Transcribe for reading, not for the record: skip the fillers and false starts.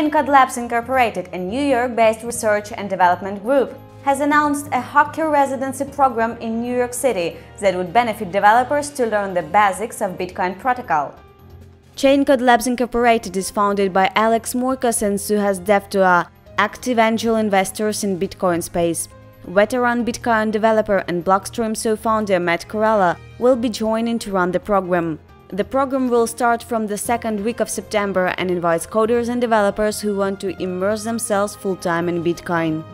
Chaincode Labs Inc., a New York-based research and development group, has announced a hacker residency program in New York City that would benefit developers to learn the basics of Bitcoin protocol. Chaincode Labs Inc. is founded by Alex Morcos and Suhas Devtua, active angel investors in Bitcoin space. Veteran Bitcoin developer and Blockstream co-founder Matt Corella will be joining to run the program. The program will start from the second week of September and invites coders and developers who want to immerse themselves full-time in Bitcoin.